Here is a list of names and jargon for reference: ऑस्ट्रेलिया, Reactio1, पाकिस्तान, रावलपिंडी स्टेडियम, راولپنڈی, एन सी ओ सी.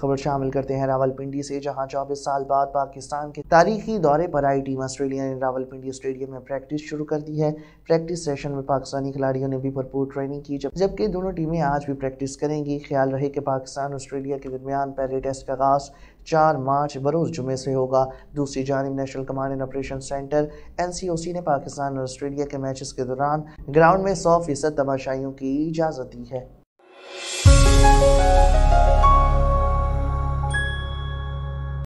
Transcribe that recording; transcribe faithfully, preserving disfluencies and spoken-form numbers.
खबर शामिल करते हैं रावलपिंडी से, जहां चौबीस साल बाद पाकिस्तान के तारीखी दौरे पर आई टीम ऑस्ट्रेलिया ने रावलपिंडी स्टेडियम में प्रैक्टिस शुरू कर दी है। प्रैक्टिस सेशन में पाकिस्तानी खिलाड़ियों ने भी भरपूर ट्रेनिंग की, जब जबकि दोनों टीमें आज भी प्रैक्टिस करेंगी। ख्याल रहे कि पाकिस्तान ऑस्ट्रेलिया के दरमियान पहले टेस्ट का आगाज चार मार्च बरोज़ जुमे से होगा। दूसरी जानब national command and operation centre एन सी ओ सी ने पाकिस्तान और ऑस्ट्रेलिया के मैचेस के दौरान ग्राउंड में सौ फीसद तमाशाइयों की इजाज़त दी है।